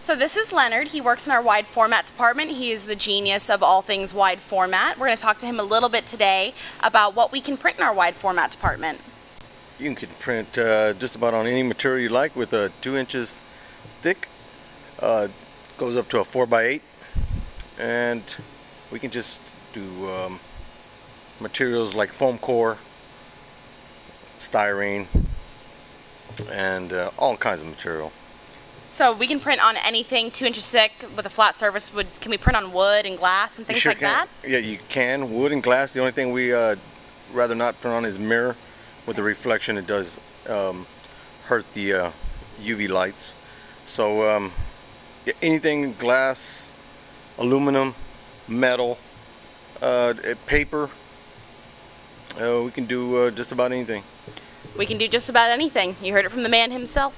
So this is Leonard. He works in our wide format department. He is the genius of all things wide format. We're going to talk to him a little bit today about what we can print in our wide format department. You can print just about on any material you like with a 2 inches thick. Goes up to a 4x8, and we can just do materials like foam core, styrene, and all kinds of material. So we can print on anything 2 inches thick with a flat surface. Can we print on wood and glass and things like that? Yeah, you can. Wood and glass. The only thing we rather not print on is mirror. With the reflection, it does hurt the UV lights. So anything glass, aluminum, metal, paper, we can do just about anything. We can do just about anything. You heard it from the man himself.